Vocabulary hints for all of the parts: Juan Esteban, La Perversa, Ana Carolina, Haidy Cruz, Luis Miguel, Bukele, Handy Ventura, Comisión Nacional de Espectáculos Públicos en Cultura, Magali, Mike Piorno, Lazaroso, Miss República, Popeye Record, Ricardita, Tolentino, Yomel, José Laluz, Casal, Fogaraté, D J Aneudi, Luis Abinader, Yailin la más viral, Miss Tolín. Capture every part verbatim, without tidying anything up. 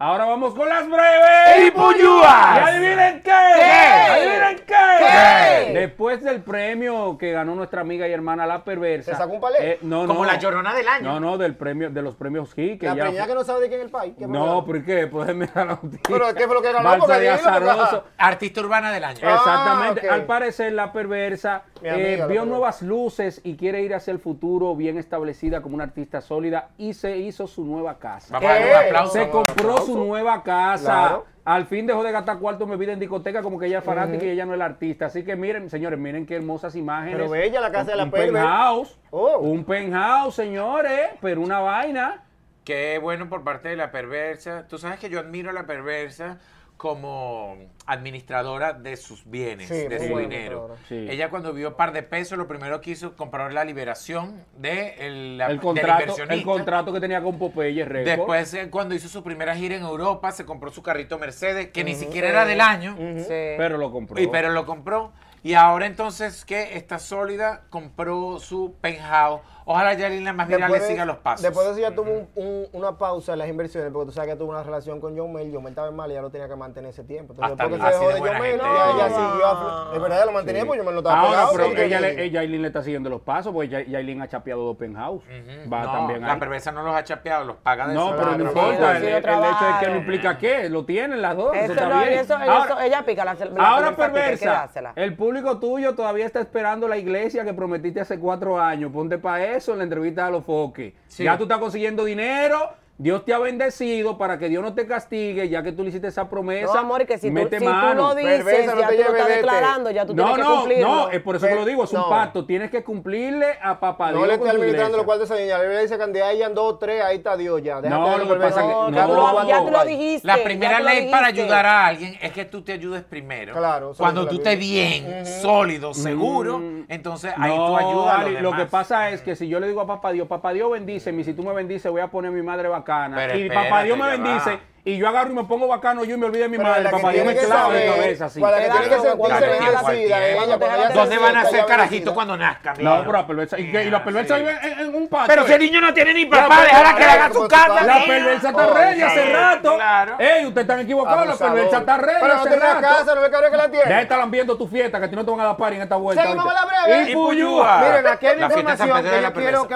Ahora vamos con las breves y puñúas. ¿Y adivinen qué? ¿Qué? ¿Adivinen qué? ¿Qué? Después del premio que ganó nuestra amiga y hermana La Perversa. ¿Se sacó un palé? Eh, no, Como no, la llorona del año. No, no, del premio, de los premios G. La premiada que no sabe de quién es el país. No, ¿por qué? Pues mira la noticia. ¿Pero qué fue lo que ganó? Balsa de Lazaroso. Artista urbana del año. Exactamente. Ah, okay. Al parecer La Perversa eh, vio nuevas luces y quiere ir hacia el futuro bien establecida como una artista sólida y se hizo su nueva casa. Vamos, se compró su nueva casa, claro. Al fin dejó de gastar cuarto en bebida en discoteca, como que ella es fanática, uh-huh, y ella no es la artista. Así que miren, señores, miren qué hermosas imágenes. Pero bella la casa un, de la Perversa. Un penthouse, oh. un penthouse, señores, pero una vaina. Qué bueno por parte de La Perversa. Tú sabes que yo admiro a La Perversa como administradora de sus bienes, sí, de su dinero. Sí. Ella cuando vio par de pesos, lo primero que hizo comprar la liberación de el, la, el contrato, del el contrato que tenía con Popeye Record. Después, cuando hizo su primera gira en Europa, se compró su carrito Mercedes, que uh-huh, ni siquiera era del año. Uh-huh. Sí. Pero lo compró. Y, pero lo compró. Y ahora entonces que está sólida, compró su penthouse. Ojalá Yailin la más viral le siga los pasos. Después de eso ya tuvo un, un, una pausa en las inversiones, porque tú sabes que tuvo una relación con Yomel. Yomel estaba mal y ya lo tenía que mantener ese tiempo. Entonces, después que se dejó de, de Yomel, ya, ya siguió a... Es verdad, ya lo mantenía, sí, porque Yomel lo estaba pegado. Ahora, pero Yailin ella, ella, ella le está siguiendo los pasos, porque Yailin ha chapeado dos penthouse. Uh-huh. Va no, también La Perversa no los ha chapeado, los paga de no, eso. No, pero no importa. El, el, el hecho es que no implica qué. Lo tienen las dos. Eso no, eso, ahora, ella pica la, la ahora Perversa, el público tuyo todavía está esperando la iglesia que prometiste hace cuatro años. Ponte para eso. Eso en la entrevista a los foques. Sí. Ya tú estás consiguiendo dinero, Dios te ha bendecido para que Dios no te castigue, ya que tú le hiciste esa promesa. No, amor, que si, mete tú, mano. Si tú no dices, Perversa, no ya te tú lo estás declarando, ya tú no, tienes no, que cumplirlo. No, no, es por eso que lo digo, es un no. pacto. Tienes que cumplirle a papá Dios. No le estás administrando lo cual de esa niña. Le dice cantidad, ella en dos, tres, ahí está Dios ya. Déjate no, lo que pasa no, que... No, ya tú lo, ya tú lo dijiste. La primera ley para ayudar a alguien es que tú te ayudes primero. Claro. Cuando tú estés bien, uh -huh. sólido, seguro, mm. entonces ahí no, tú ayudas a los demás. Lo que pasa es que si yo le digo a papá Dios, papá Dios bendíceme, si tú me bendices voy a poner a mi madre bacana. Pero y espérate, papá Dios me bendice va. Y yo agarro y me pongo bacano yo y me olvido de mi pero madre. Papá Dios me clava de cabeza así. Para que tiene que sentirse ¿dónde van a ser carajitos cuando nazcan? No, pero la Perversa. Y, que, y la Perversa sí. vive en, en un patio. Pero ese niño no tiene ni papá, déjala que le haga su casa. La Perversa está ready hace rato. Ey, ustedes están equivocados, la Perversa está ready. Pero no tiene casa, no ve que la tiene. Ya están viendo tu fiesta, que a ti no te van a dar party en esta vuelta. Seguimos a la breve. Y puyúa. Miren, aquí hay información que yo quiero que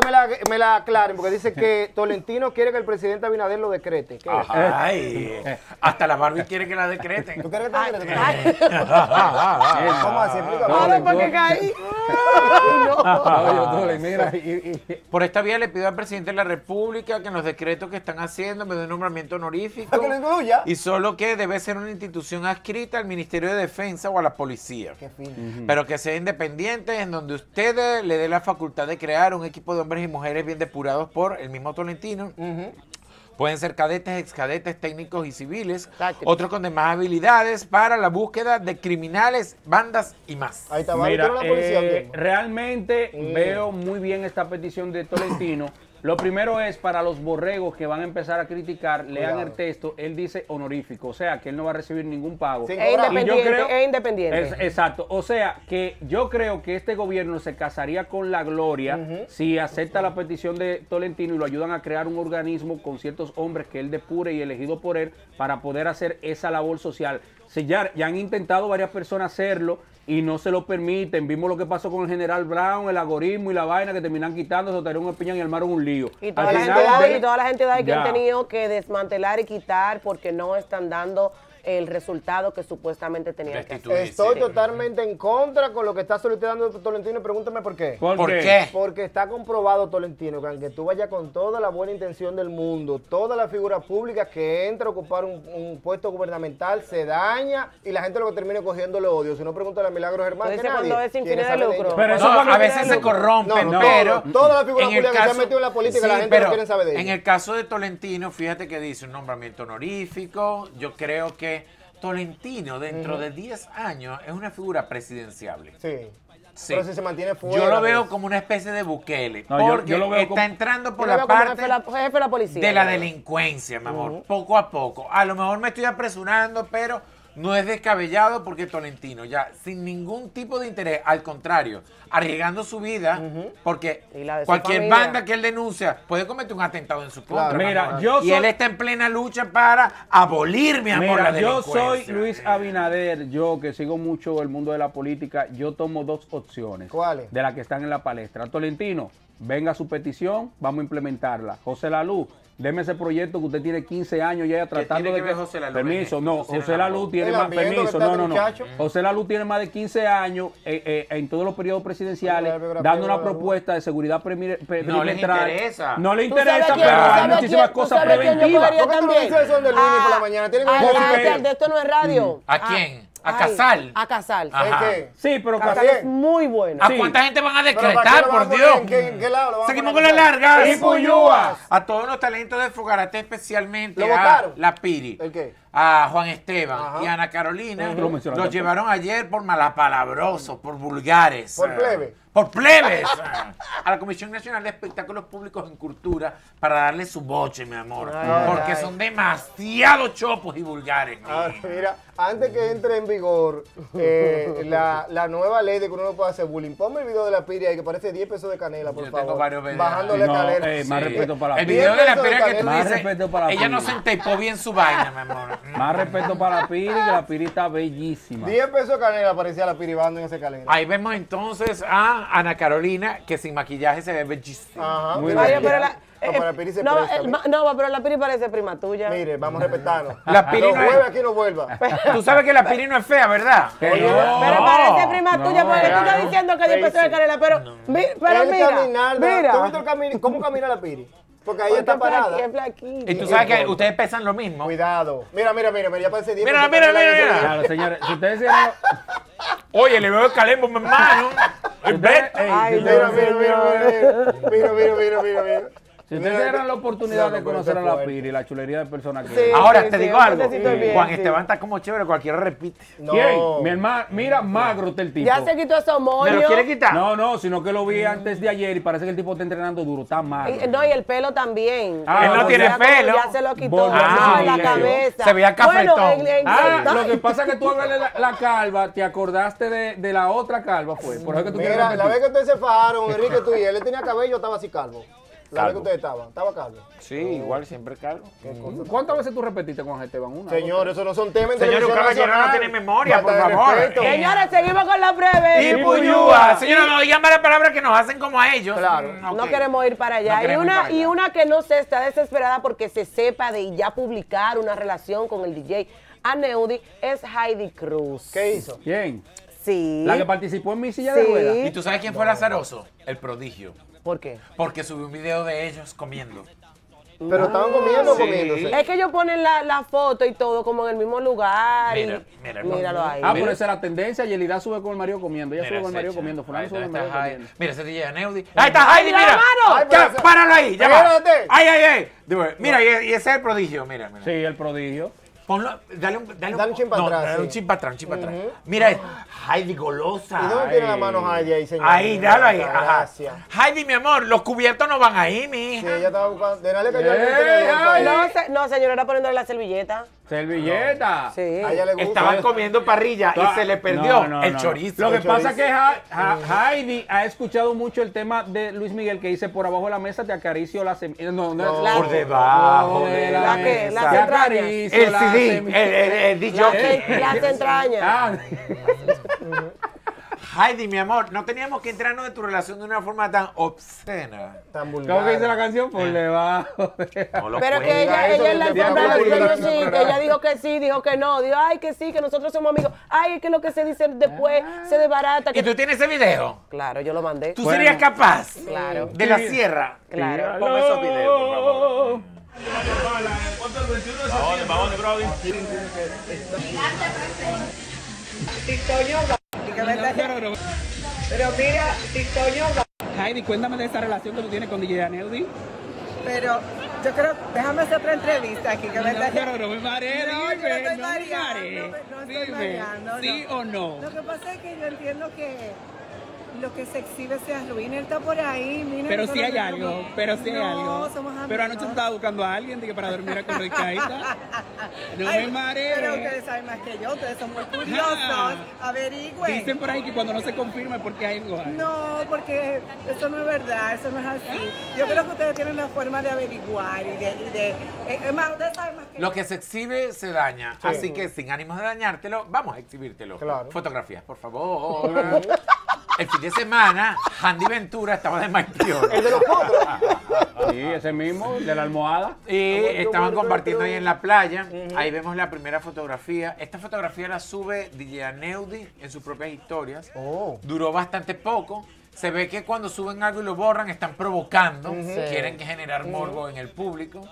me la aclaren, porque dice que Tolentino quiere que el presidente Abinader lo decrete. Ay. Hasta la Barbie quiere que la decreten. ¿Tú quieres que la decreten? ¿Cómo así? Ahora porque caí. Por esta vía le pido al presidente de la República que en los decretos que están haciendo me dé un nombramiento honorífico. Y solo que debe ser una institución adscrita al Ministerio de Defensa o a la policía. Pero que sea independiente, en donde ustedes le dé la facultad de crear un equipo de hombres y mujeres bien depurados por el mismo Tolentino. Pueden ser cadetes, excadetes, técnicos y civiles, otros con demás habilidades para la búsqueda de criminales, bandas y más. Ahí está, mira, la policía, eh, realmente mm. veo muy bien esta petición de Tolentino. Lo primero es para los borregos que van a empezar a criticar, lean Cuidado. el texto, él dice honorífico, o sea que él no va a recibir ningún pago. Es independiente, yo creo, es independiente. Es, exacto, o sea que yo creo que este gobierno se casaría con la gloria uh-huh. si acepta uh-huh. la petición de Tolentino y lo ayudan a crear un organismo con ciertos hombres que él depure y elegido por él para poder hacer esa labor social. Si ya, ya han intentado varias personas hacerlo y no se lo permiten. Vimos lo que pasó con el general Brown, el algoritmo y la vaina que terminan quitando, soltaron una piña y armaron un lío. Y toda, la, final, gente de, y toda la gente de ahí que han tenido que desmantelar y quitar porque no están dando el resultado que supuestamente tenían que hacer. Estoy sí. totalmente en contra con lo que está solicitando Tolentino y pregúntame por qué. ¿Por, ¿Por qué? qué? Porque está comprobado, Tolentino, que aunque tú vayas con toda la buena intención del mundo, toda la figura pública que entra a ocupar un, un puesto gubernamental se daña y la gente lo que termina cogiendo le odio. Si no, pregúntale a Milagros Hermanos. Cuando es sin fines de lucro. Pero eso no, a veces se corrompen, no, no, pero... No, toda la figura pública caso, que se ha metido en la política, sí, la gente pero, no quiere saber de ella. En el caso de Tolentino, fíjate que dice un nombramiento honorífico, yo creo que Tolentino dentro uh-huh. de diez años es una figura presidenciable. Sí. Sí. Pero si se mantiene fuera, yo lo veo como una especie de Bukele. No, porque yo, yo lo veo está como, entrando por la parte la, jefe de, la policía, de la delincuencia, mi amor. Uh-huh. Poco a poco. A lo mejor me estoy apresurando, pero no es descabellado porque Tolentino ya sin ningún tipo de interés, al contrario, arriesgando su vida, uh-huh. porque cualquier banda que él denuncia puede cometer un atentado en su contra. Claro. Mira, yo y soy... él está en plena lucha para abolir, mi amor, Mira, la delincuencia. Yo soy Luis Abinader, yo que sigo mucho el mundo de la política, yo tomo dos opciones. ¿Cuáles? De las que están en la palestra. Tolentino, venga su petición, vamos a implementarla. José Laluz, deme ese proyecto que usted tiene quince años ya tratando de... Que ver José Laluz, permiso, no, José Laluz tiene más... Permiso, no, no, no. José Laluz tiene más de quince años eh, eh, en todos los periodos presidenciales dando una propuesta de seguridad perimetral. No le interesa. No le interesa, pero hay muchísimas cosas preventivas. ¿Por qué tú no dices eso de Luis por la mañana? De esto no es radio. ¿A quién? A Casal. A Casal. Sí, pero Casal es muy bueno. ¿A cuánta gente van a decretar, por Dios? Seguimos con la larga. A todos los talentos de Fogaraté, especialmente a La Piri, a Juan Esteban y a Ana Carolina, los llevaron ayer por malapalabrosos, por vulgares. Por plebe. Por plebes. A la Comisión Nacional de Espectáculos Públicos en Cultura para darle su boche, mi amor. Ay, porque ay. son demasiado chopos y vulgares. Ahora, mira, antes que entre en vigor eh, la, la nueva ley de que uno no puede hacer bullying, ponme el video de La Piria que parece diez pesos de canela, por Yo favor. Tengo varios bajando la no, escalera. Eh, más sí. respeto para La Piria. El video de La Piria que tú más dices, para ella no se entepó bien su vaina, mi amor. Más respeto para La Piria, que La Piria está bellísima. diez pesos de canela parecía La Piria bajando en esa escalera. Ahí vemos entonces a... Ana Carolina, que sin maquillaje se ve bellísima. Muy Ay, pero la, eh, no, para Piri se no, presta, el, ma, no, pero La Piri parece prima tuya. Mire, vamos a respetarnos. La Piri no, no vuelve aquí, no vuelva. Tú sabes que La Piri no es fea, ¿verdad? No, pero parece prima no, tuya, porque no, tú estás diciendo que diez pesos de canela. Pero, no. mi, pero mira, caminar, mira. Camino, ¿cómo camina La Piri? Porque ahí porque está parada. Aquí, y tú sabes que ustedes pesan lo mismo. Cuidado. Mira, mira, mira, mira, ya parece diez. Mira, mira, mira, mira. Claro, señores, si ustedes se Oye, le veo el calembo, mi hermano. Ay, mira, mira, mira, mira, mira, mira, mira, mira. Si ustedes tuvieran la oportunidad de conocer a La Piri y la chulería de personas que... Sí, ahora, sí, te digo sí, algo. Sí, Juan sí. Esteban está como chévere, cualquiera repite. No. ¿Quién? Mi hermano, mira, magro está el tipo. Ya se quitó esos moños. ¿Me lo quiere quitar? No, no, sino que lo vi antes de ayer y parece que el tipo está entrenando duro, está magro. Y, no, y el pelo también. Ah, él no tiene pelo. Ya se lo quitó, ah, en la cabeza. Se veía cafetón. Bueno, en, en, ah, lo que pasa es que tú hablas la, la calva, te acordaste de, de la otra calva, fue. Por eso que tú Mira, la vez que ustedes se fajaron, Enrique, tú y él, él tenía cabello, estaba así calvo. La vez que ustedes estaban, estaba calvo. Sí, uh, igual, siempre calvo. Mm. ¿Cuántas veces tú repetiste con Esteban? Una. Señores, eso no son temas de televisión nacional. Señores, no tienen memoria, por favor. Eh. Señores, seguimos con la breve. Y Puyúa. Señores, no digan malas palabras que nos hacen como a ellos. Claro. Mm, okay. No queremos ir para allá. No y, una, para allá. y una que no se está desesperada porque se sepa de ya publicar una relación con el D J Aneudi es Haidy Cruz. ¿Qué hizo? ¿Quién? Sí. La que participó en mi silla sí. de ruedas. ¿Y tú sabes quién fue Lazaroso? El prodigio. ¿Por qué? Porque subí un video de ellos comiendo. Pero estaban comiendo, sí. comiéndose. Es que ellos ponen la, la foto y todo como en el mismo lugar. Mira, y, mira, míralo ahí. Ah, mira. Pero esa es la tendencia. Yelida sube con el marido comiendo. Ella mira, sube con el marido comiendo. Fulano sube con el marido comiendo. Mira, ese D J Aneudi. Ahí está Haidy, mira. Ay, ya, esa... Páralo ahí. Ya va. Ay, ay, ay. Dime, mira, y, y ese es el prodigio. Mira, mira. Sí, el prodigio. Ponlo, dale un, dale dale un chip para no, atrás. Dale un chip para atrás, un chip para uh -huh. atrás. Mira esto. Haidy golosa. ¿Y dónde tiene la mano Haidy ahí, señor? Ahí, dale ahí. Ajá. Haidy, mi amor, los cubiertos no van ahí, mi hija. Sí, ella estaba buscando. De nada que yo hey, no, se, no, señora, era poniéndole la servilleta. ¿Servilleta? No. Sí. A ella le gusta. Estaban comiendo parrilla no, y se le perdió no, no, el no. chorizo. Lo que el pasa es que ha, ha, Haidy ha escuchado mucho el tema de Luis Miguel que dice: por abajo de la mesa te acaricio la semilla. No, no, no, no. Por debajo de la mesa. Te acaricio la semilla. Sí, el, el, el dicho las que... entrañas. Ah. Haidy, mi amor, no teníamos que entrarnos de tu relación de una forma tan obscena. Tan vulgar. ¿Cómo que dice la canción? Por eh. debajo. De... No pero que ella, ella en la alfombra dijo que sí, que ella dijo que sí, dijo que no. Dijo, ay, que sí, que nosotros somos amigos. Ay, es que lo que se dice después ah. se desbarata. Que... ¿Y tú tienes ese video? Claro, yo lo mandé. ¿Tú bueno. serías capaz? Claro. De la sierra. Claro. Ponme esos videos, por favor. Pero mira, Haidy, cuéntame de esa relación que tú tienes con D J Aneudi. Pero yo creo, déjame hacer otra entrevista aquí. Que no, verdad, pero no me mareé, no, no, no me mareé. No, no, no, no, no, no, no. ¿Sí o no? Lo que pasa es que yo entiendo que lo que se exhibe se arruina. Él está por ahí, mira. Pero sí hay algo, como... pero sí hay no, algo. Somos amigos. Pero anoche estaba buscando a alguien que para dormir con Ricardita. No Ay, me marees. Pero ustedes saben más que yo, ustedes son muy curiosos. Ah, averigüen. Dicen por ahí que cuando no se confirma es porque hay algo. Ahí. No, porque eso no es verdad, eso no es así. Yo creo que ustedes tienen la forma de averiguar y de... Y de es más, ustedes saben más que yo. Lo que se exhibe se daña, sí. Así que sin ánimos de dañártelo, vamos a exhibírtelo. Claro. Fotografías, por favor. El fin de semana, Handy Ventura estaba de Mike Piorno. El de los potros. Sí, ese mismo, el de la almohada. Y estaban compartiendo ahí en la playa. Ahí vemos la primera fotografía. Esta fotografía la sube D J Aneudi en sus propias historias. Oh. Duró bastante poco. Se ve que cuando suben algo y lo borran, están provocando. Sí. Quieren generar morbo en el público.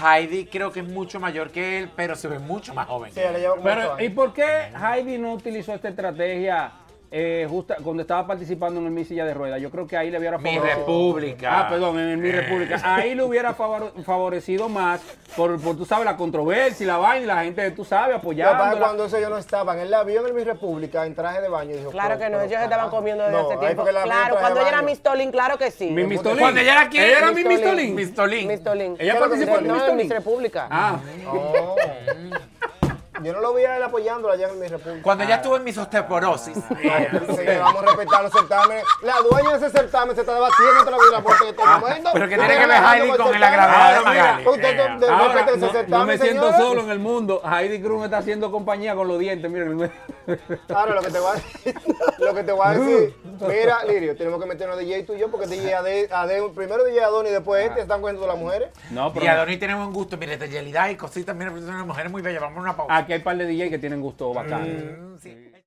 Haidy creo que es mucho mayor que él, pero se ve mucho más joven. Sí, le llevo pero, ¿y por qué Haidy no utilizó esta estrategia? Eh, justo cuando estaba participando en el Miss Silla de Rueda, yo creo que ahí le hubiera favorecido. Mi República. Ah, perdón, en el Mi República. Ahí le hubiera favorecido más por, por, tú sabes, la controversia y la vaina y la gente, tú sabes, apoyándola. Cuando eso ellos no estaban, él la vio en el Miss República en traje de baño. Y dijo, claro que no, ellos estaban comiendo desde no, hace tiempo. Claro, cuando ella era Miss Tolín, claro que sí. Mi Miss Tolín. Cuando ella era quién? Ella era mi Miss Tolín. Miss Tolín. Miss Tolín. Ella participó en el Miss República. Ah. Oh. Yo no lo vi a él apoyándola allá en mi República. Cuando ya estuvo en mis osteoporosis. Entonces, vamos a respetar los certámenes. La dueña de ese certamen se está debatiendo otra vez porque está comiendo. Pero que tiene que ver Haidy con el agravador de Magali. Usted no me siento solo en el mundo. Haidy Cruz me está haciendo compañía con los dientes. Miren. Claro, lo que te voy a decir. Lo que te voy a decir. Mira, Lirio, tenemos que meternos a D J tú y yo porque D J Adonis, primero D J Adonis y después este están cogiendo las mujeres. No, pero. Y Adonis tiene buen gusto. Mire, de realidad y cositas. Mira, son unas mujeres muy bellas. Vamos a una pausa. Que hay un par de D J que tienen gusto bacán. Mm, sí.